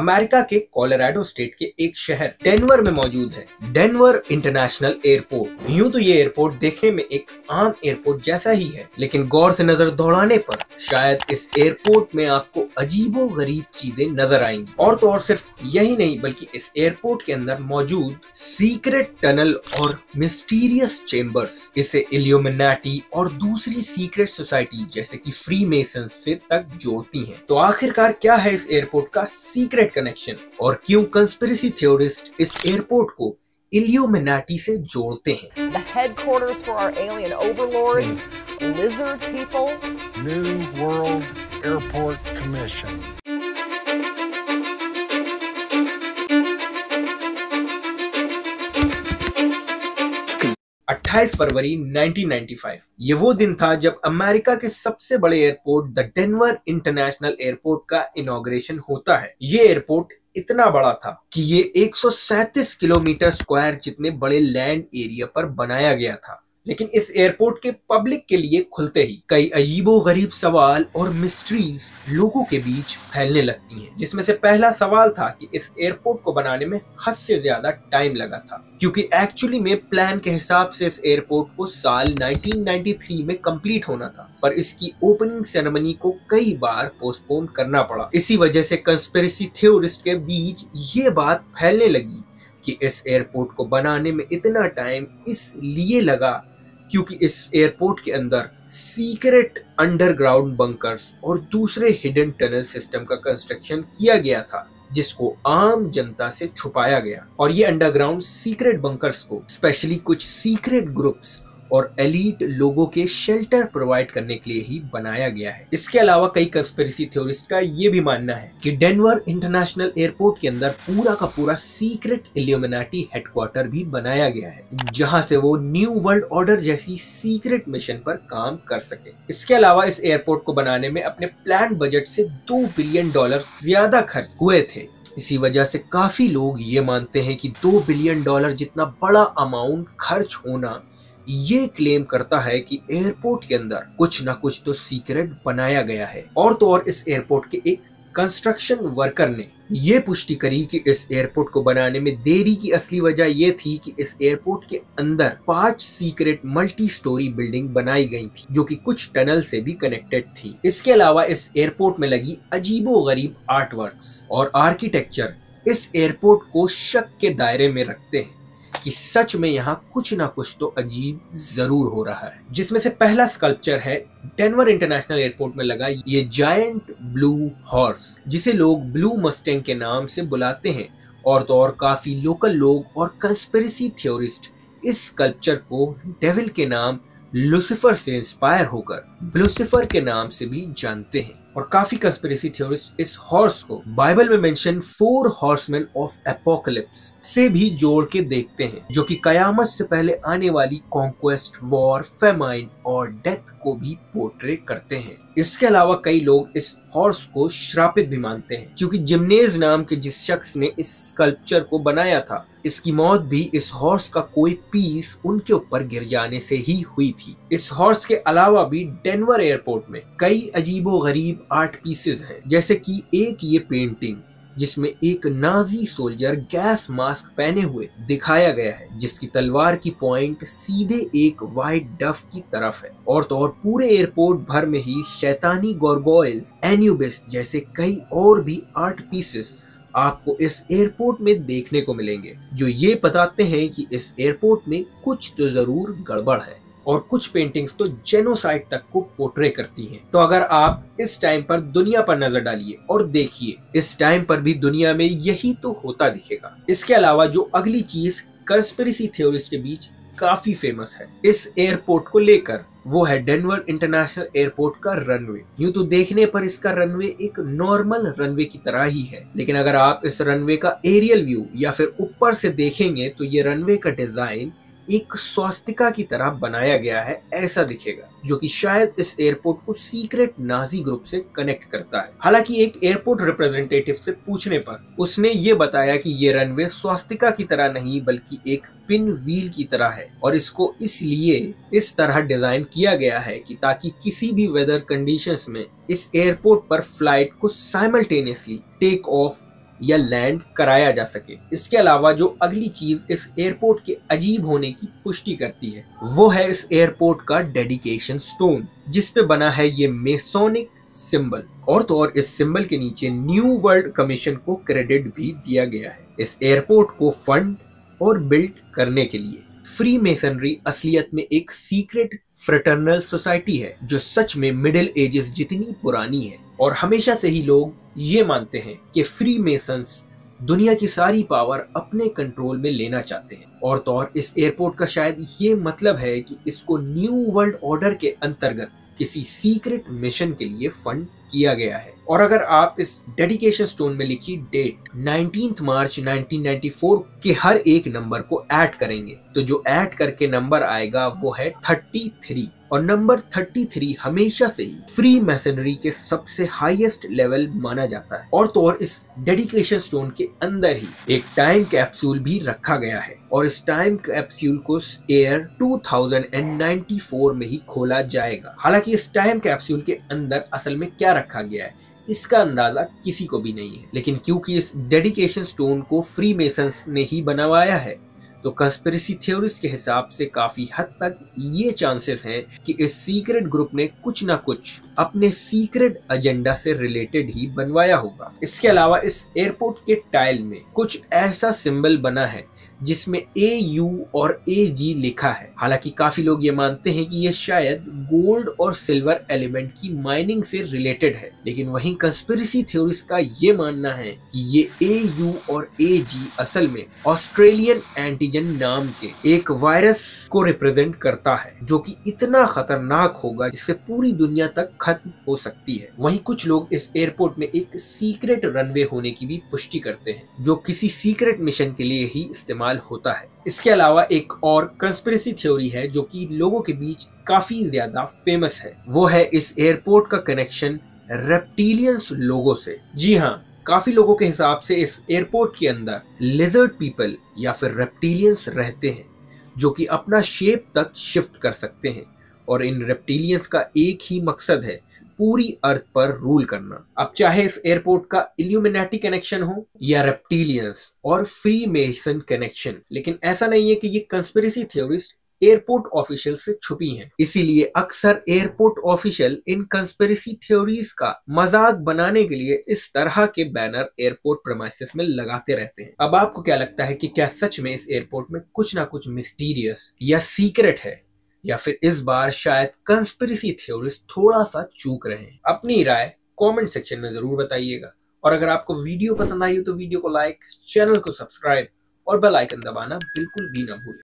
America के Colorado state के एक शहर डेनवर में मौजूद है डेनवर इंटरनेशनल एयरपोर्ट। यूँ तो ये एयरपोर्ट देखने में एक आम एयरपोर्ट जैसा ही है, लेकिन गौर से नजर दौड़ाने पर शायद इस एयरपोर्ट में आपको अजीबो गरीब चीजें नजर आएंगी। और तो और सिर्फ यही नहीं बल्कि इस एयरपोर्ट के अंदर मौजूद सीक्रेट टनल और मिस्टीरियस चेम्बर्स इसे इल्यूमिनाटी और दूसरी सीक्रेट सोसाइटी जैसे कि फ्री मेसन से तक जोड़ती हैं। तो आखिरकार क्या है इस एयरपोर्ट का सीक्रेट कनेक्शन और क्यों कंस्पिरेसी थ्योरिस्ट इस एयरपोर्ट को इल्यूमिनाटी से जोड़ते हैं? The headquarters for our alien overlords, lizard people, New World Airport Commission. फरवरी 1995 ये वो दिन था जब अमेरिका के सबसे बड़े airport the Denver international airport का इनॉग्रेशन होता है। ये एयरपोर्ट इतना बड़ा था कि ये 137 किलोमीटर स्क्वायर जितने बड़े लैंड एरिया पर बनाया गया था, लेकिन इस एयरपोर्ट के पब्लिक के लिए खुलते ही कई अजीबो गरीब सवाल और मिस्ट्रीज लोगों के बीच फैलने लगती हैं, जिसमें से पहला सवाल था कि इस एयरपोर्ट को बनाने में हद से ज्यादा टाइम लगा था, क्योंकि एक्चुअली में प्लान के हिसाब से इस एयरपोर्ट को साल 1993 में कंप्लीट होना था, पर इसकी ओपनिंग सेरेमनी को कई बार पोस्टपोन करना पड़ा। इसी वजह से कंस्पिरेसी थ्योरिस्ट के बीच ये बात फैलने लगी कि इस एयरपोर्ट को बनाने में इतना टाइम इसलिए लगा क्योंकि इस एयरपोर्ट के अंदर सीक्रेट अंडरग्राउंड बंकर्स और दूसरे हिडन टनल सिस्टम का कंस्ट्रक्शन किया गया था, जिसको आम जनता से छुपाया गया। और ये अंडरग्राउंड सीक्रेट बंकर्स को स्पेशली कुछ सीक्रेट ग्रुप्स और एलीट लोगों के शेल्टर प्रोवाइड करने के लिए ही बनाया गया है। इसके अलावा कई कंस्पिरेसी थ्योरिस्ट का ये भी मानना है कि डेनवर इंटरनेशनल एयरपोर्ट के अंदर पूरा का पूरा सीक्रेट इल्यूमिनाटी हेडक्वार्टर भी बनाया गया है, जहां से वो न्यू वर्ल्ड ऑर्डर जैसी सीक्रेट मिशन पर काम कर सके। इसके अलावा इस एयरपोर्ट को बनाने में अपने प्लान बजट से $2 बिलियन ज्यादा खर्च हुए थे। इसी वजह से काफी लोग ये मानते हैं कि $2 बिलियन जितना बड़ा अमाउंट खर्च होना ये क्लेम करता है कि एयरपोर्ट के अंदर कुछ ना कुछ तो सीक्रेट बनाया गया है। और तो और इस एयरपोर्ट के एक कंस्ट्रक्शन वर्कर ने ये पुष्टि करी कि इस एयरपोर्ट को बनाने में देरी की असली वजह ये थी कि इस एयरपोर्ट के अंदर 5 सीक्रेट मल्टी स्टोरी बिल्डिंग बनाई गई थी, जो कि कुछ टनल से भी कनेक्टेड थी। इसके अलावा इस एयरपोर्ट में लगी अजीबो गरीब आर्टवर्क्स और आर्किटेक्चर इस एयरपोर्ट को शक के दायरे में रखते हैं कि सच में यहाँ कुछ ना कुछ तो अजीब जरूर हो रहा है, जिसमें से पहला स्कल्पचर है डेनवर इंटरनेशनल एयरपोर्ट में लगा ये जायंट ब्लू हॉर्स, जिसे लोग ब्लू मस्टैंग के नाम से बुलाते हैं। और तो और काफी लोकल लोग और कंस्पिरेसी थ्योरिस्ट इस स्कल्पचर को डेविल के नाम लूसिफर से इंस्पायर होकर ब्लूसिफर के नाम से भी जानते हैं। और काफी कंस्पिरेसी थ्योरिस्ट इस हॉर्स को बाइबल में मेंशन 4 हॉर्समैन ऑफ एपोकलिप्स से भी जोड़ के देखते हैं, जो कि कयामत से पहले आने वाली कॉन्क्वेस्ट, वॉर, फेमाइन और डेथ को भी पोर्ट्रे करते हैं। इसके अलावा कई लोग इस हॉर्स को श्रापित भी मानते हैं, क्योंकि जिमनेज नाम के जिस शख्स ने इस स्कल्पचर को बनाया था, इसकी मौत भी इस हॉर्स का कोई पीस उनके ऊपर गिर जाने से ही हुई थी। इस हॉर्स के अलावा भी डेनवर एयरपोर्ट में कई अजीबो गरीब आर्ट पीसेस हैं, जैसे कि एक ये पेंटिंग जिसमें एक नाजी सोल्जर गैस मास्क पहने हुए दिखाया गया है, जिसकी तलवार की पॉइंट सीधे एक व्हाइट डफ की तरफ है। और तो और पूरे एयरपोर्ट भर में ही शैतानी गॉर्गोइल्स, एन्यूबिस जैसे कई और भी आर्ट पीसेस आपको इस एयरपोर्ट में देखने को मिलेंगे, जो ये बताते हैं कि इस एयरपोर्ट में कुछ तो जरूर गड़बड़ है। और कुछ पेंटिंग्स तो जेनोसाइड तक को पोर्ट्रे करती हैं। तो अगर आप इस टाइम पर दुनिया पर नजर डालिए और देखिए, इस टाइम पर भी दुनिया में यही तो होता दिखेगा। इसके अलावा जो अगली चीज कंस्पिरेसी थ्योरिस्ट के बीच काफी फेमस है इस एयरपोर्ट को लेकर, वो है डेनवर इंटरनेशनल एयरपोर्ट का रनवे। यूं तो देखने पर इसका रनवे एक नॉर्मल रनवे की तरह ही है, लेकिन अगर आप इस रनवे का एरियल व्यू या फिर ऊपर से देखेंगे तो ये रनवे का डिजाइन एक स्वास्तिका की तरह बनाया गया है ऐसा दिखेगा, जो कि शायद इस एयरपोर्ट को सीक्रेट नाजी ग्रुप से कनेक्ट करता है। हालांकि एक एयरपोर्ट रिप्रेजेंटेटिव से पूछने पर उसने ये बताया कि ये रनवे स्वास्तिका की तरह नहीं बल्कि एक पिन व्हील की तरह है, और इसको इसलिए इस तरह डिजाइन किया गया है कि ताकि किसी भी वेदर कंडीशंस में इस एयरपोर्ट पर फ्लाइट को साइमल्टेनियसली टेक ऑफ या लैंड कराया जा सके। इसके अलावा जो अगली चीज इस एयरपोर्ट के अजीब होने की पुष्टि करती है वो है इस एयरपोर्ट का डेडिकेशन स्टोन, जिसपे बना है ये मेसोनिक सिंबल। और तो और इस सिंबल के नीचे न्यू वर्ल्ड कमीशन को क्रेडिट भी दिया गया है इस एयरपोर्ट को फंड और बिल्ड करने के लिए। फ्री मेसनरी असलियत में एक सीक्रेट फ्रेटर्नल सोसाइटी है जो सच में मिडिल एजेस जितनी पुरानी है, और हमेशा से ही लोग ये मानते हैं कि फ्री मेसन्स दुनिया की सारी पावर अपने कंट्रोल में लेना चाहते हैं। और तो और इस एयरपोर्ट का शायद ये मतलब है कि इसको न्यू वर्ल्ड ऑर्डर के अंतर्गत किसी सीक्रेट मिशन के लिए फंड किया गया है। और अगर आप इस डेडिकेशन स्टोन में लिखी डेट 19 मार्च 1994 के हर एक नंबर को ऐड करेंगे तो जो ऐड करके नंबर आएगा वो है 33, और नंबर 33 हमेशा से ही फ्री मेसनरी के सबसे हाईएस्ट लेवल माना जाता है। और तो और इस डेडिकेशन स्टोन के अंदर ही एक टाइम कैप्सूल भी रखा गया है, और इस टाइम कैप्सूल को ईयर 2094 में ही खोला जाएगा। हालांकि इस टाइम कैप्सूल के अंदर असल में क्या रखा गया है इसका अंदाजा किसी को भी नहीं है, लेकिन क्योंकि इस डेडिकेशन स्टोन को फ्री मेसन्स ने ही बनवाया है तो कंस्पिरेसी थ्योरिस्ट के हिसाब से काफी हद तक ये चांसेस हैं कि इस सीक्रेट ग्रुप ने कुछ ना कुछ अपने सीक्रेट एजेंडा से रिलेटेड ही बनवाया होगा। इसके अलावा इस एयरपोर्ट के टाइल में कुछ ऐसा सिंबल बना है जिसमें AU और AG लिखा है। हालांकि काफी लोग ये मानते हैं कि ये शायद गोल्ड और सिल्वर एलिमेंट की माइनिंग से रिलेटेड है, लेकिन वहीं कंस्पिरेसी थ्योरिस्ट का ये मानना है कि ये AU और AG असल में ऑस्ट्रेलियन एंटीजन नाम के एक वायरस को रिप्रेजेंट करता है जो कि इतना खतरनाक होगा जिससे पूरी दुनिया तक खत्म हो सकती है। वहीं कुछ लोग इस एयरपोर्ट में एक सीक्रेट रनवे होने की भी पुष्टि करते हैं जो किसी सीक्रेट मिशन के लिए ही इस्तेमाल होता है। इसके अलावा एक और कंस्पिरेसी थ्योरी है जो कि लोगों के बीच काफी ज्यादा फेमस है, वो है इस एयरपोर्ट का कनेक्शन रेप्टिलियंस लोगों से। जी हाँ, काफी लोगों के हिसाब से इस एयरपोर्ट के अंदर लिजर्ड पीपल या फिर रेप्टिलियंस रहते हैं जो कि अपना शेप तक शिफ्ट कर सकते हैं, और इन रेप्टिलियंस का एक ही मकसद है पूरी अर्थ पर रूल करना। अब चाहे इस एयरपोर्ट का इल्यूमिनाटी कनेक्शन हो या रेप्टिलियंस और फ्री मेसन कनेक्शन, लेकिन ऐसा नहीं है कि ये कंस्पिरेसी थ्योरिस्ट एयरपोर्ट ऑफिशियल से छुपी हैं। इसीलिए अक्सर एयरपोर्ट ऑफिशियल इन कंस्पिरेसी थ्योरीज का मजाक बनाने के लिए इस तरह के बैनर एयरपोर्ट प्रीमाइसेस में लगाते रहते हैं। अब आपको क्या लगता है कि क्या सच में इस एयरपोर्ट में कुछ ना कुछ मिस्टीरियस या सीक्रेट है, या फिर इस बार शायद कंस्पिरेसी थ्योरिस्ट थोड़ा सा चूक रहे हैं? अपनी राय कमेंट सेक्शन में जरूर बताइएगा, और अगर आपको वीडियो पसंद आई हो तो वीडियो को लाइक, चैनल को सब्सक्राइब और बेल आइकन दबाना बिल्कुल भी ना भूलें।